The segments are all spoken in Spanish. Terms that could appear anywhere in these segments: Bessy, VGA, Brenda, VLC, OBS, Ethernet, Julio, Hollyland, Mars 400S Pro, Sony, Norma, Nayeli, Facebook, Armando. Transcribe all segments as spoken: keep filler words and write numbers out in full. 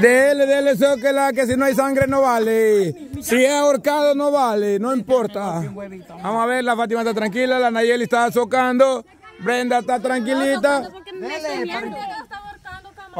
Dele, dele, soquela, que si no hay sangre no vale. Si es ahorcado no vale, no importa. Vamos a ver, la Fátima está tranquila, la Nayeli está azocando, Brenda está tranquilita.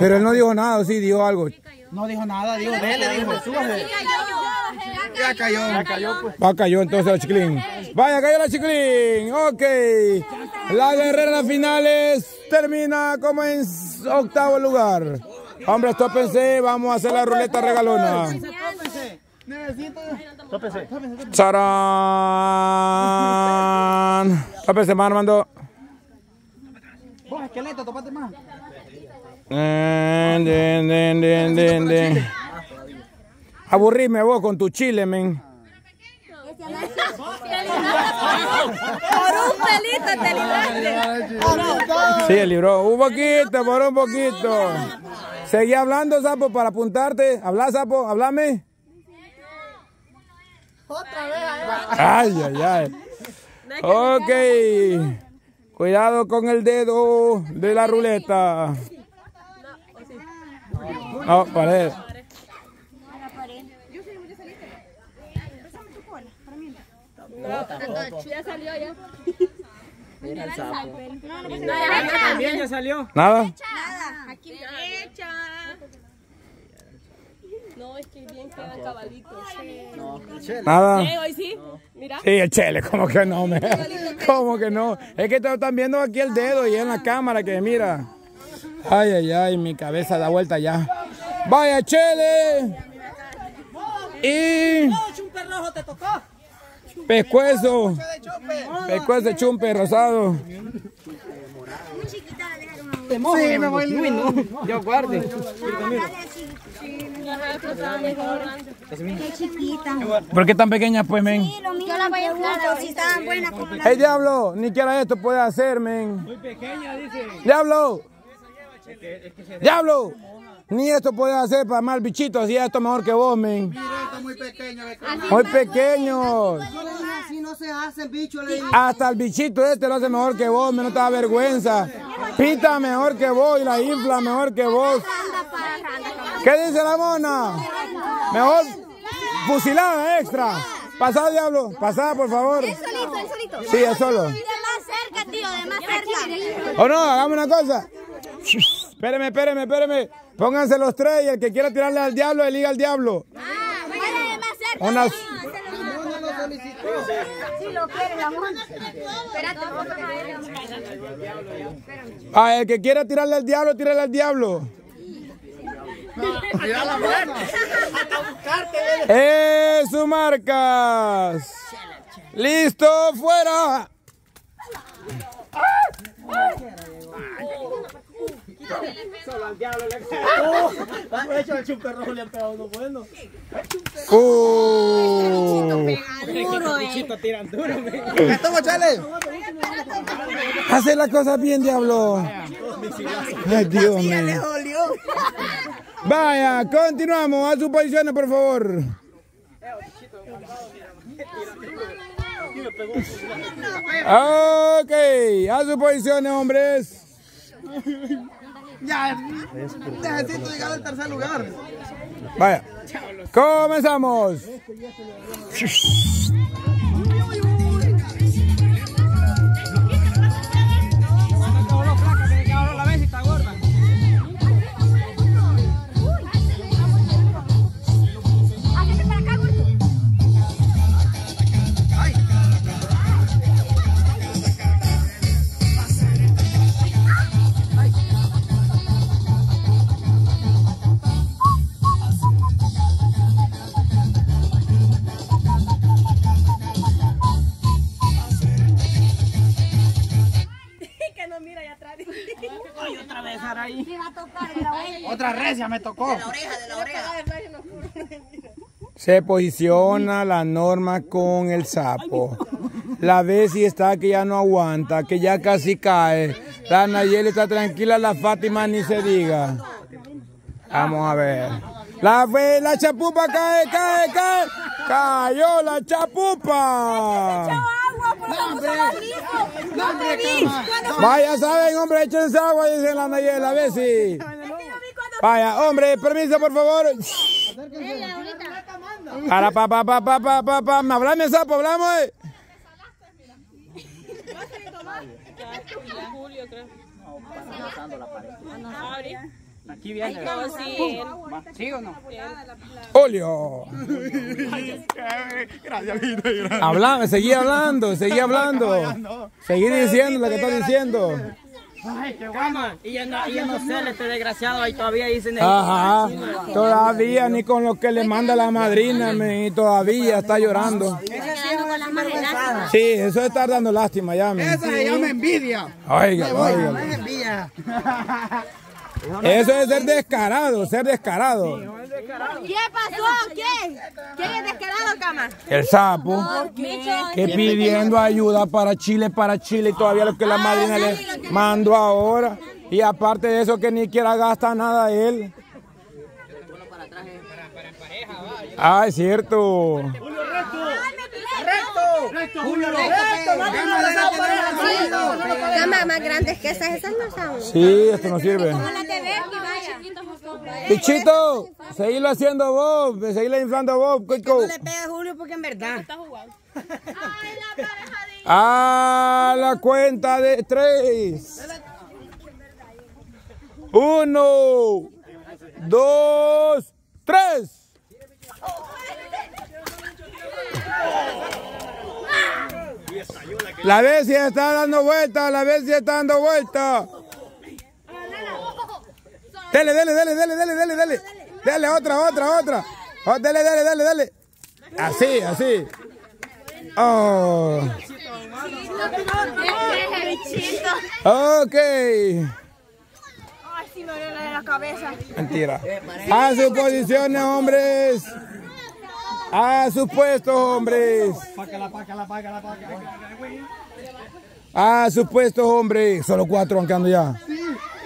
Pero él no dijo nada, sí dijo algo. No dijo nada, dijo, dele, dijo, súbase. Ya cayó, ya cayó, pues. Va, cayó entonces la Chiclín. Vaya, cayó la Chiclín, ok. La guerrera de finales termina como en octavo lugar. Hombre, tópense, vamos a hacer la ruleta regalona. Necesito. Tópense. ¡Sarán! Tópense más, Armando. Vos, esqueleto, tópate más. Aburrime vos con tu chile, men. Por un pelito te libraste. Sí, libró. Un poquito, por un poquito. Seguí hablando, sapo, para apuntarte. Habla, sapo, háblame. Otra vez. Ay, ay, ay. Ok. Cuidado con el dedo de la ruleta. No, para eso. Ya salió ya. Mira el sapo. También ya salió. Nada. Nada. Aquí derecha. No, es que bien queda cabalito. No, nada. Hoy sí. Mira. Sí, el chele, como que no, me. Como que no. Es que están viendo aquí el dedo y en la cámara que mira. Ay, ay, ay, mi cabeza da vuelta ya. Vaya chele. Y un perrojo te tocó. Pescuezo, pescuezo de chumpe rosado. Muy chiquita la dejaron a uno. Sí, me voy lindo. Yo guarde. ¿Por qué tan pequeñas, pues, men? Sí, lo mismo. Yo la pregunto si estaban buenas como la... ¡Ey, diablo! Ni quiera esto puede hacer, men. Muy pequeña, dice. ¡Diablo! ¡Diablo! Ni esto puede hacer para mal bichito, así esto mejor que vos, men. Muy pequeño, muy pequeño. Así no se hace, bicho. Hasta el bichito este lo hace mejor que vos, menos te da vergüenza. Pita mejor que vos y la infla mejor que vos. ¿Qué dice la mona? Mejor fusilada extra. Pasá, diablo, pasá, por favor. Es solito, es solito. Sí, es solo. De más cerca, tío, de más cerca. O no, hagamos una cosa. Espéreme, espéreme, espéreme. Pónganse los tres y el que quiera tirarle al diablo, eliga al diablo. Unas... Ah, el que quiera tirarle al diablo, tírale al diablo. ¡Eh, sus marcas! ¡Listo, fuera! Hace las cosas bien, diablo. Ay, Dios mío. Vaya, continuamos. A sus posiciones, por favor. Ok, a sus posiciones, hombres. Ya, necesito llegar al tercer lugar. Vaya, comenzamos. Otra recia me tocó. De la oreja, de la oreja. Se posiciona la Norma con el sapo. La Bessy está que ya no aguanta, que ya casi cae. La Nayeli está tranquila, la Fátima ni se diga. Vamos a ver. La, la chapupa cae, cae, cae. Cayó la chapupa. Vaya, saben, hombre, échense agua, dicen la Nayeli, la Bessy. Vaya, hombre, permiso, por favor. Para, pa, pa, pa, pa, pa, pa, pa. Hablame, sapo, hablamos, eh. Aquí viene. ¿Sí o no? ¡Olio! Gracias, gracias. Hablame, seguí hablando, seguí hablando. Seguí diciendo lo que estás diciendo. Ay, qué guama. Y ya no, ya no sale este desgraciado ahí todavía dicen. Ajá. Todavía ni con lo que le manda la madrina, me, todavía está llorando. Sí, eso es estar dando lástima ya. Me. Esa se llama envidia. Oiga, oiga. Eso es ser descarado, ser descarado. ¿Qué pasó? ¿Quién? ¿Quién es descarado, cama? El sapo. Que pidiendo ayuda para Chile, para Chile, y todavía lo que la madrina le mandó ahora. Y aparte de eso, que ni quiera gasta nada él. Ah, es cierto. Julio, camas más grandes que esas, esas no son. Sí, esto no sirve. Pichito, seguilo haciendo vos, seguilo inflando vos. No le pegas a Julio porque en verdad está jugando. A la cuenta de tres. Uno, dos, tres. La Bessy está dando vuelta, la Bessy está dando vuelta. Dale, dale, dale, dale, dale, dale, dale. Dale, otra, otra, otra. Oh, dale, dale, dale, dale. Así, así. Oh. Ok. Ay, sí me duele la cabeza. Mentira. A sus posiciones, hombres. A sus puestos, hombres. A sus puestos, hombres. Solo cuatro han quedado ya.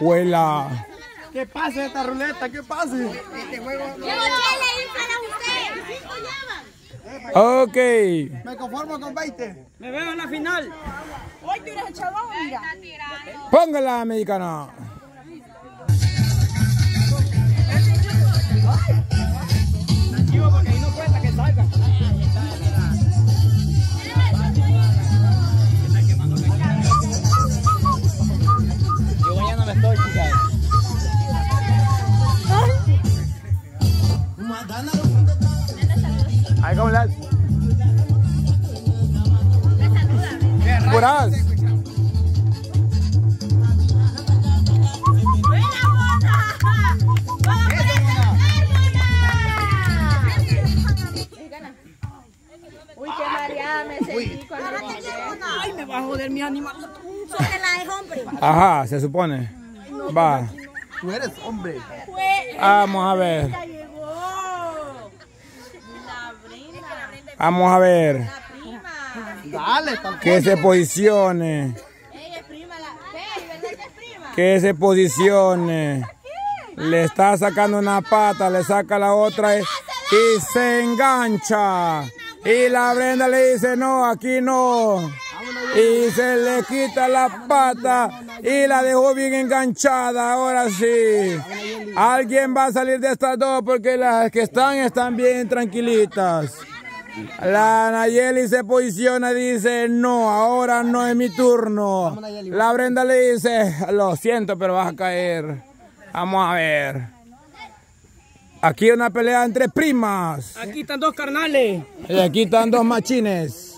Huela. Que pase esta ruleta, que pase. Este juego. Ok. Me conformo con veinte. Me veo en la final. Hoy tú eres el chabón, mira. Póngala, mexicana. Ahí como la... ¡Buenas! ¡Uy, qué mareada me sentí cuando me bajé! ¡Ay, me va a joder mi animal! ¡Soy la de hombre! Ajá, se supone. Va. ¡Tú eres hombre! Vamos a ver. Vamos a ver. La prima. Dale, que se posicione. Ella es prima, la Bessy, ¿verdad que es prima? Que se posicione. Le está sacando una pata, le saca la otra y, y se engancha. Y la Brenda le dice, no, aquí no. Y se le quita la pata y la dejó bien enganchada, ahora sí. Alguien va a salir de estas dos porque las que están, están bien tranquilitas. La Nayeli se posiciona y dice, no, ahora no es mi turno. La Brenda le dice, lo siento, pero vas a caer. Vamos a ver. Aquí una pelea entre primas. Aquí están dos carnales. Y aquí están dos machines.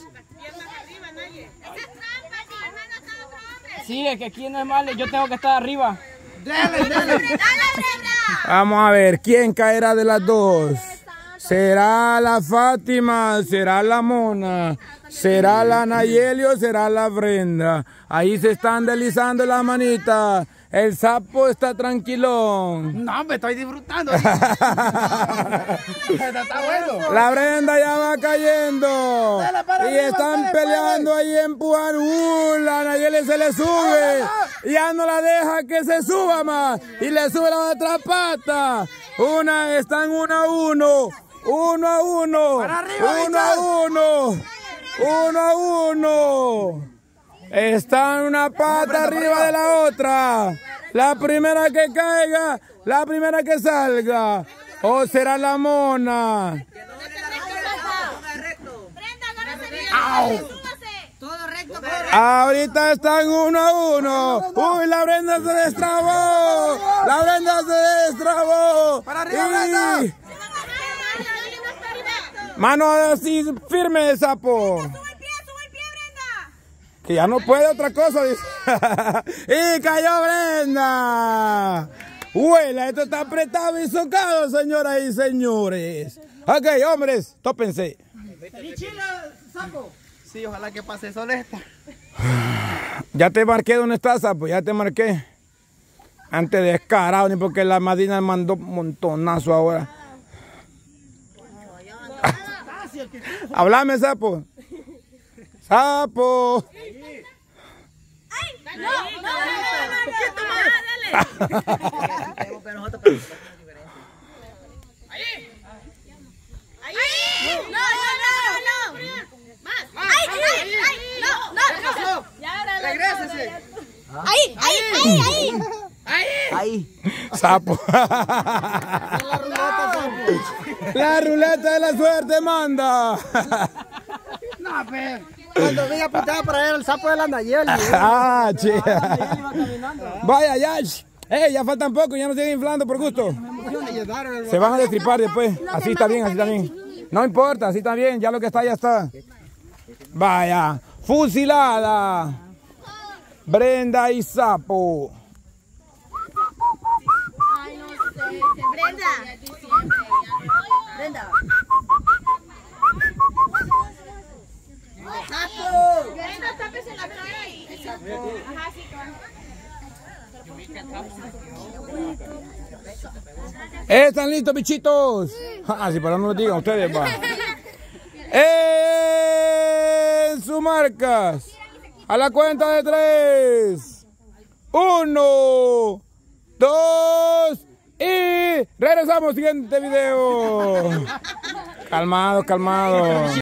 Sí, es que aquí no es malo, yo tengo que estar arriba. Vamos a ver, ¿quién caerá de las dos? ¿Será la Fátima? ¿Será la Mona? ¿Será la Nayeli o será la Brenda? Ahí se están deslizando las manitas. El sapo está tranquilón. No, me estoy disfrutando. La Brenda ya va cayendo. Y están peleando ahí en Pujar. Uh, la Nayeli se le sube. Ya no la deja que se suba más. Y le sube la otra pata. Una, están uno a uno. Uno a uno, arriba, uno a uno, uno a uno, están una pata arriba de la otra, la primera que caiga, La primera que salga. O será la mona. Ahorita están uno a uno. Uy, la Brenda se destrabó. La Brenda se destrabó. Para arriba, Brenda. Mano así firme, sapo. Que ya no puede otra cosa, dice. ¡Y cayó Brenda! ¡Huela! Esto está apretado y socado, señoras y señores. Ok, hombres, tópense. Sí, ojalá que pase solesta. Ya te marqué dónde estás, sapo, ya te marqué. Antes descarado, ni porque la madrina mandó un montonazo ahora. Háblame, sapo. ¡Sapo! ¡Ay! ¡No! ¡No! ¡No! ¡No! ¡No! ¡No! ¡Dale! ¡Ahí! ¡Ahí! ¡No! ¡No! ¡No! ¡No! ¡Más! ¡Ay! ¡Ay! ¡Ay! ¡No! ¡No! ¡No! ¡Regrésese! ¡Ahí! ¡Ahí! ¡Ahí! ¡Ahí! ¡Ahí! ¡Sapo! ¡La ruleta de la suerte manda! ¡No, pero! Cuando venga apuntada para él, el sapo de la Nayeli. Ah, chía. Vaya, ya. Eh, ya faltan poco, ya no siguen inflando por gusto. Se van a destripar después. Así está bien, así está bien. No importa, así está bien, ya lo que está, ya está. Vaya, fusilada. Brenda y sapo. Ay, no sé. Brenda. Brenda. ¡Sapo! Brenda, tápese la cara ahí. Ajá, sí, claro. ¿Están listos, bichitos? Ah, si para no lo digan ustedes, va. En sus marcas. A la cuenta de tres. Uno, dos, y regresamos al siguiente video. Calmado, calmado.